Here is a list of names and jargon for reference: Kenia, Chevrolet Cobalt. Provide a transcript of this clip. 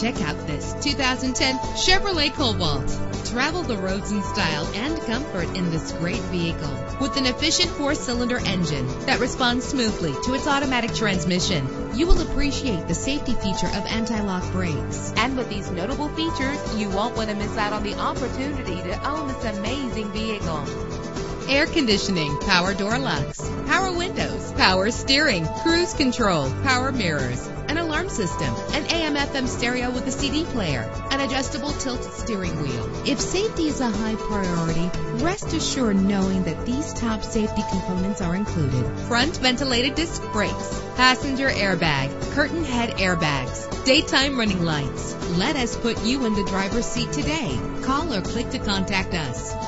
Check out this 2010 Chevrolet Cobalt. Travel the roads in style and comfort in this great vehicle. With an efficient 4-cylinder engine that responds smoothly to its automatic transmission, you will appreciate the safety feature of anti-lock brakes. And with these notable features, you won't want to miss out on the opportunity to own this amazing vehicle. Air conditioning, power door locks, power windows, power steering, cruise control, power mirrors, an alarm system, an AM/FM stereo with a CD player, an adjustable tilt steering wheel. If safety is a high priority, rest assured knowing that these top safety components are included: front ventilated disc brakes, passenger airbag, curtain head airbags, daytime running lights. Let us put you in the driver's seat today. Call or click to contact us.